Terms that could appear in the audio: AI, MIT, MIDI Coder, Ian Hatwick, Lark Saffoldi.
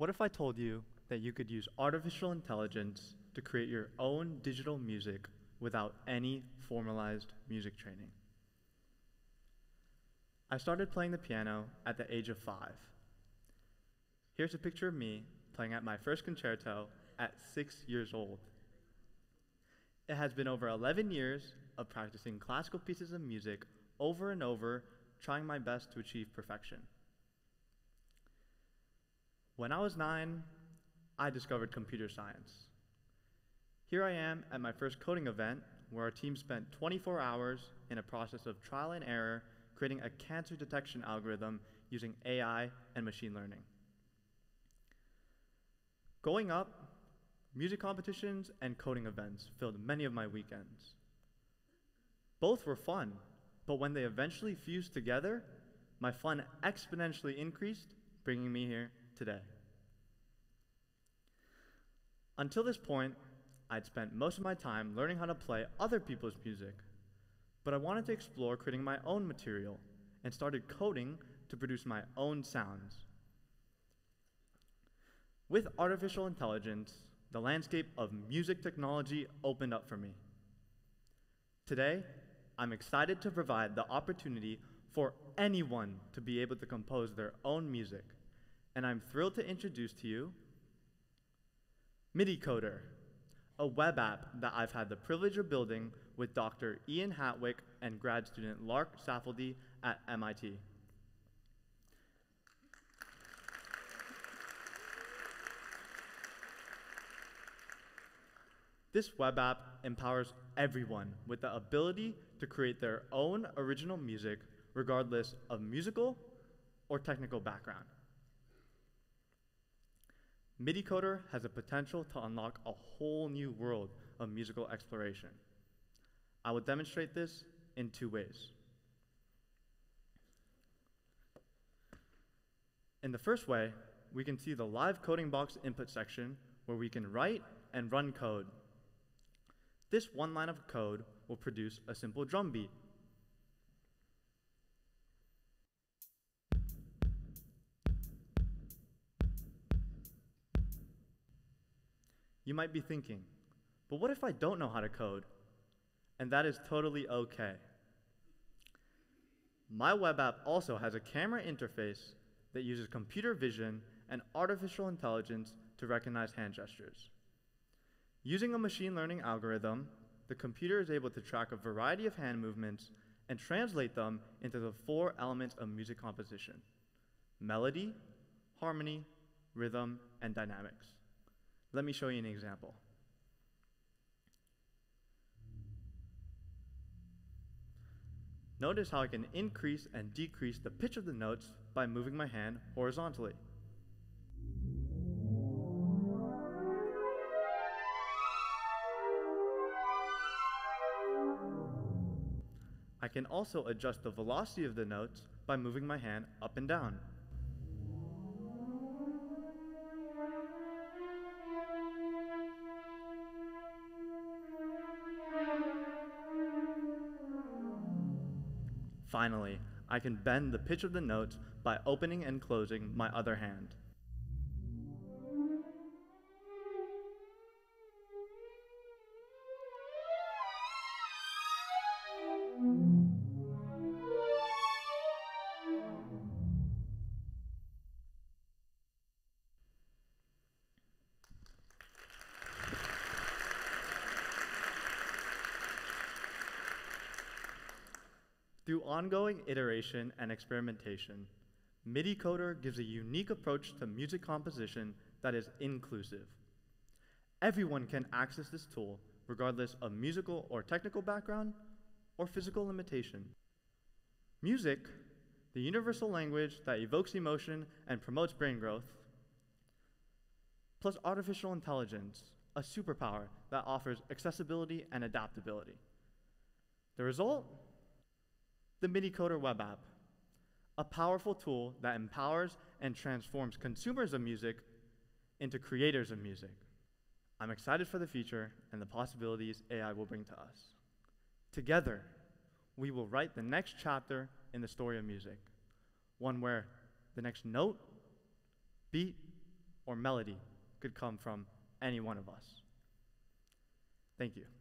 What if I told you that you could use artificial intelligence to create your own digital music without any formalized music training? I started playing the piano at the age of 5. Here's a picture of me playing at my first concerto at 6 years old. It has been over 11 years of practicing classical pieces of music over and over, trying my best to achieve perfection. When I was 9, I discovered computer science. Here I am at my first coding event, where our team spent 24 hours in a process of trial and error, creating a cancer detection algorithm using AI and machine learning. Going up, music competitions and coding events filled many of my weekends. Both were fun, but when they eventually fused together, my fun exponentially increased, bringing me here today. Until this point, I'd spent most of my time learning how to play other people's music, but I wanted to explore creating my own material and started coding to produce my own sounds. With artificial intelligence, the landscape of music technology opened up for me. Today, I'm excited to provide the opportunity for anyone to be able to compose their own music, and I'm thrilled to introduce to you MIDI Coder, a web app that I've had the privilege of building with Dr. Ian Hatwick and grad student Lark Saffoldi at MIT. This web app empowers everyone with the ability to create their own original music, regardless of musical or technical background. MIDI Coder has the potential to unlock a whole new world of musical exploration. I will demonstrate this in 2 ways. In the first way, we can see the live coding box input section where we can write and run code. This one line of code will produce a simple drum beat. You might be thinking, but what if I don't know how to code? And that is totally okay. My web app also has a camera interface that uses computer vision and artificial intelligence to recognize hand gestures. Using a machine learning algorithm, the computer is able to track a variety of hand movements and translate them into the 4 elements of music composition: melody, harmony, rhythm, and dynamics. Let me show you an example. Notice how I can increase and decrease the pitch of the notes by moving my hand horizontally. I can also adjust the velocity of the notes by moving my hand up and down. Finally, I can bend the pitch of the notes by opening and closing my other hand. Through ongoing iteration and experimentation, MIDI Coder gives a unique approach to music composition that is inclusive. Everyone can access this tool, regardless of musical or technical background or physical limitation. Music, the universal language that evokes emotion and promotes brain growth, plus artificial intelligence, a superpower that offers accessibility and adaptability. The result? The MIDI Coder web app, a powerful tool that empowers and transforms consumers of music into creators of music. I'm excited for the future and the possibilities AI will bring to us. Together, we will write the next chapter in the story of music, one where the next note, beat, or melody could come from any one of us. Thank you.